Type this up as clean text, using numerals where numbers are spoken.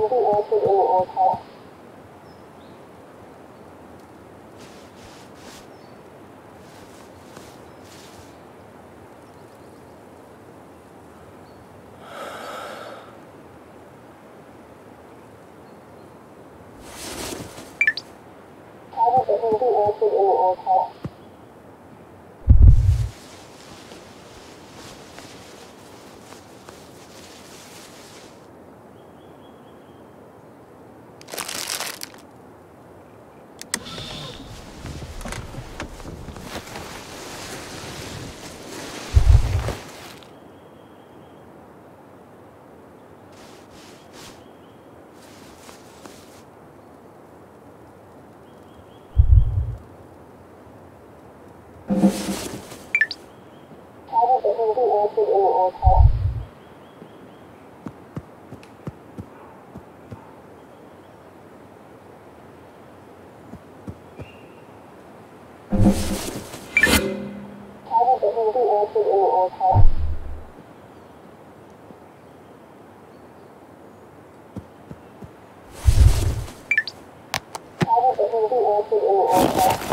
can be altered in an archive. How does it be altered in the archive?